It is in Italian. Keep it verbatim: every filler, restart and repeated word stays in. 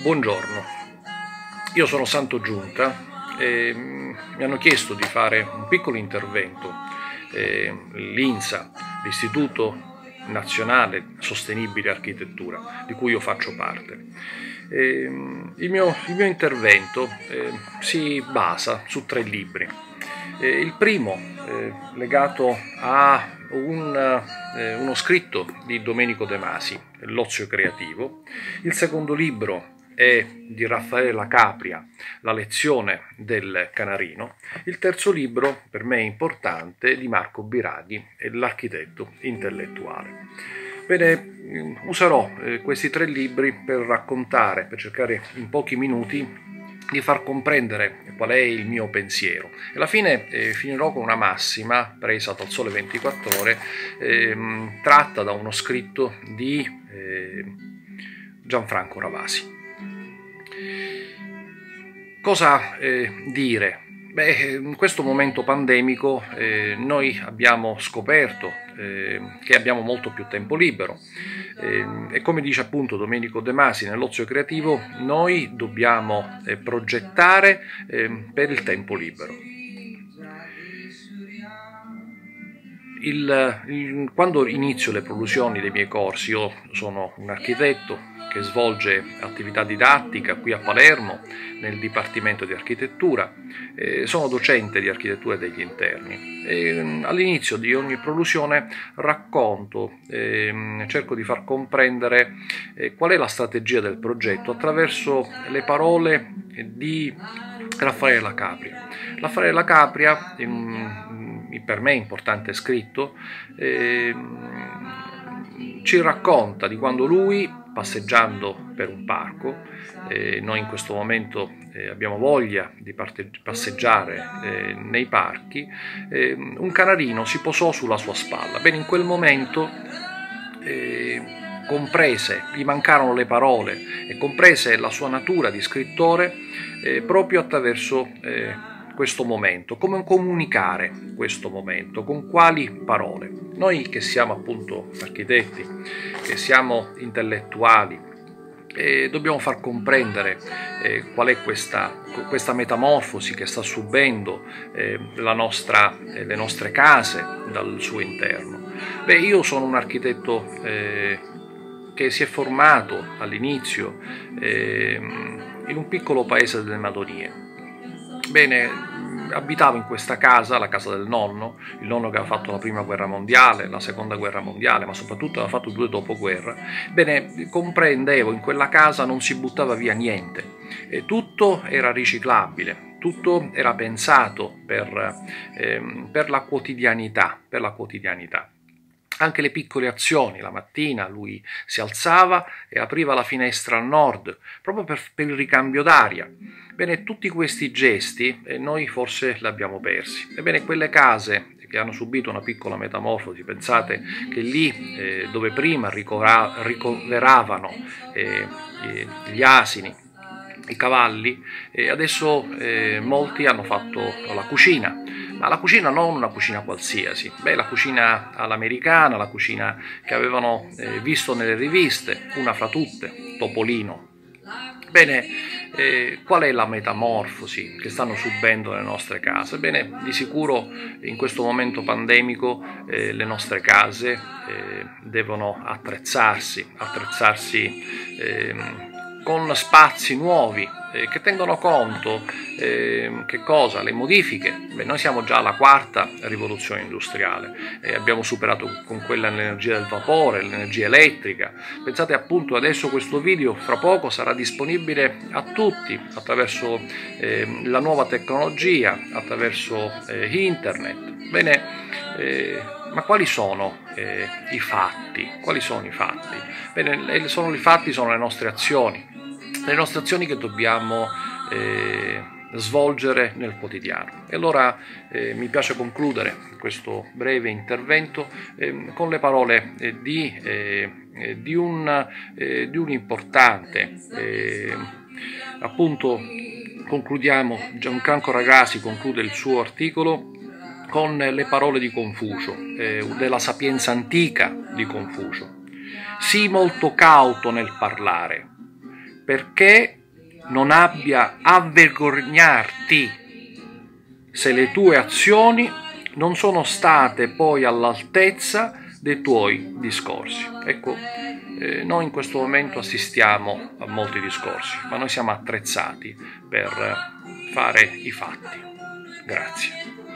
Buongiorno, io sono Santo Giunta e mi hanno chiesto di fare un piccolo intervento. L'I N S A, l'Istituto Nazionale Sostenibile Architettura, di cui io faccio parte. Il mio, il mio intervento si basa su tre libri. Il primo è legato a un, uno scritto di Domenico De Masi, L'Ozio Creativo. Il secondo libro è di Raffaele La Capria, La lezione del canarino. Il terzo libro, per me importante, è di Marco Biraghi, L'architetto intellettuale. Bene, userò questi tre libri per raccontare, per cercare in pochi minuti di far comprendere qual è il mio pensiero. Alla fine eh, finirò con una massima presa dal Sole ventiquattro Ore, ehm, tratta da uno scritto di eh, Gianfranco Ravasi. Cosa eh, dire? Beh, in questo momento pandemico eh, noi abbiamo scoperto eh, che abbiamo molto più tempo libero eh, e, come dice appunto Domenico De Masi nell'Ozio Creativo, noi dobbiamo eh, progettare eh, per il tempo libero. Il, il, quando inizio le produzioni dei miei corsi, io sono un architetto che svolge attività didattica qui a Palermo nel Dipartimento di Architettura. Eh, sono docente di architettura degli interni. Eh, all'inizio di ogni produzione racconto, eh, cerco di far comprendere eh, qual è la strategia del progetto attraverso le parole di Raffaele La Capria. Raffaele La Capria, eh, per me importante scritto, eh, ci racconta di quando lui, passeggiando per un parco, eh, noi in questo momento eh, abbiamo voglia di passeggiare eh, nei parchi, eh, un canarino si posò sulla sua spalla. Bene, in quel momento eh, comprese, gli mancarono le parole e comprese la sua natura di scrittore eh, proprio attraverso eh, questo momento, come comunicare questo momento, con quali parole. Noi che siamo appunto architetti, che siamo intellettuali, eh, dobbiamo far comprendere eh, qual è questa, questa metamorfosi che sta subendo eh, la nostra, eh, le nostre case dal suo interno. Beh, io sono un architetto eh, che si è formato all'inizio eh, in un piccolo paese delle Madonie. Bene, abitavo in questa casa, la casa del nonno, il nonno che ha fatto la prima guerra mondiale, la seconda guerra mondiale, ma soprattutto aveva fatto due dopoguerra. Bene, comprendevo, in quella casa non si buttava via niente, e tutto era riciclabile. Tutto era pensato per, ehm, per la quotidianità, per la quotidianità. Anche le piccole azioni. La mattina lui si alzava e apriva la finestra a nord, proprio per, per il ricambio d'aria. Bene, tutti questi gesti eh, noi forse li abbiamo persi. Ebbene, quelle case che hanno subito una piccola metamorfosi, pensate che lì eh, dove prima ricoveravano eh, gli asini, i cavalli, e adesso eh, molti hanno fatto la cucina. Ma la cucina non una cucina qualsiasi, beh, la cucina all'americana, la cucina che avevano eh, visto nelle riviste, una fra tutte, Topolino. Bene, eh, qual è la metamorfosi che stanno subendo le nostre case? Bene, di sicuro in questo momento pandemico eh, le nostre case eh, devono attrezzarsi, attrezzarsi eh, con spazi nuovi, Eh, che tengono conto eh, che cosa? Le modifiche. Beh, noi siamo già alla quarta rivoluzione industriale, eh, abbiamo superato con quella l'energia del vapore, l'energia elettrica. Pensate appunto, adesso questo video fra poco sarà disponibile a tutti attraverso eh, la nuova tecnologia, attraverso eh, internet. Bene, eh, ma quali sono eh, i fatti? Quali sono i fatti? Bene, sono i fatti, sono le nostre azioni. Le nostre azioni che dobbiamo eh, svolgere nel quotidiano. E allora eh, mi piace concludere questo breve intervento eh, con le parole eh, di, eh, di, un, eh, di un importante, eh, appunto concludiamo, Gianfranco Ravasi conclude il suo articolo con le parole di Confucio, eh, della sapienza antica di Confucio. Sii molto cauto nel parlare, perché non abbia a vergognarti se le tue azioni non sono state poi all'altezza dei tuoi discorsi. Ecco, eh, noi in questo momento assistiamo a molti discorsi, ma noi siamo attrezzati per fare i fatti. Grazie.